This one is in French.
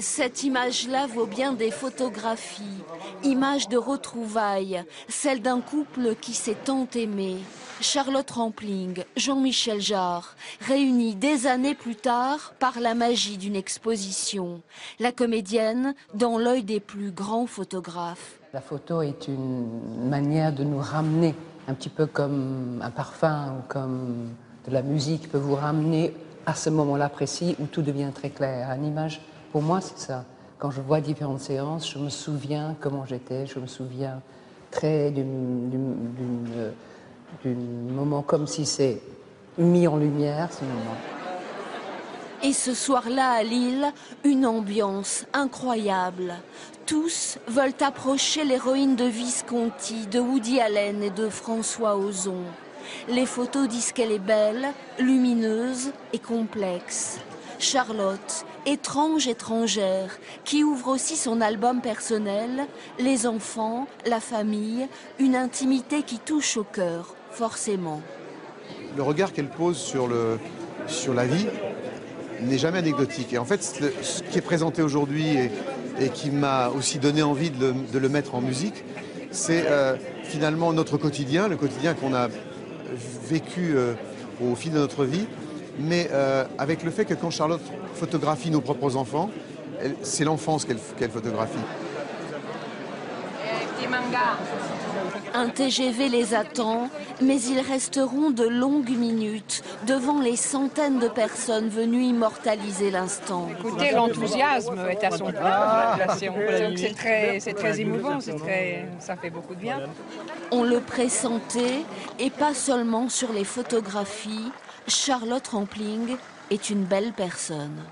Cette image-là vaut bien des photographies, images de retrouvailles, celle d'un couple qui s'est tant aimé. Charlotte Rampling, Jean-Michel Jarre, réunis des années plus tard par la magie d'une exposition. La comédienne dans l'œil des plus grands photographes. La photo est une manière de nous ramener, un petit peu comme un parfum, ou comme de la musique peut vous ramener à ce moment-là précis où tout devient très clair. Une image, pour moi, c'est ça. Quand je vois différentes séances, je me souviens comment j'étais, je me souviens très d'un moment comme si c'est mis en lumière, ce moment. Et ce soir-là à Lille, une ambiance incroyable. Tous veulent approcher l'héroïne de Visconti, de Woody Allen et de François Ozon. Les photos disent qu'elle est belle, lumineuse et complexe. Charlotte, étrange étrangère, qui ouvre aussi son album personnel, les enfants, la famille, une intimité qui touche au cœur, forcément. Le regard qu'elle pose sur la vie n'est jamais anecdotique. Et en fait, ce qui est présenté aujourd'hui et qui m'a aussi donné envie de le mettre en musique, c'est finalement notre quotidien, le quotidien qu'on a vécu au fil de notre vie, mais avec le fait que quand Charlotte photographie nos propres enfants, c'est l'enfance qu'elle photographie. Un TGV les attend, mais ils resteront de longues minutes devant les centaines de personnes venues immortaliser l'instant. Écoutez, l'enthousiasme est à son plein. C'est très émouvant, ça fait beaucoup de bien. On le pressentait, et pas seulement sur les photographies. Charlotte Rampling est une belle personne.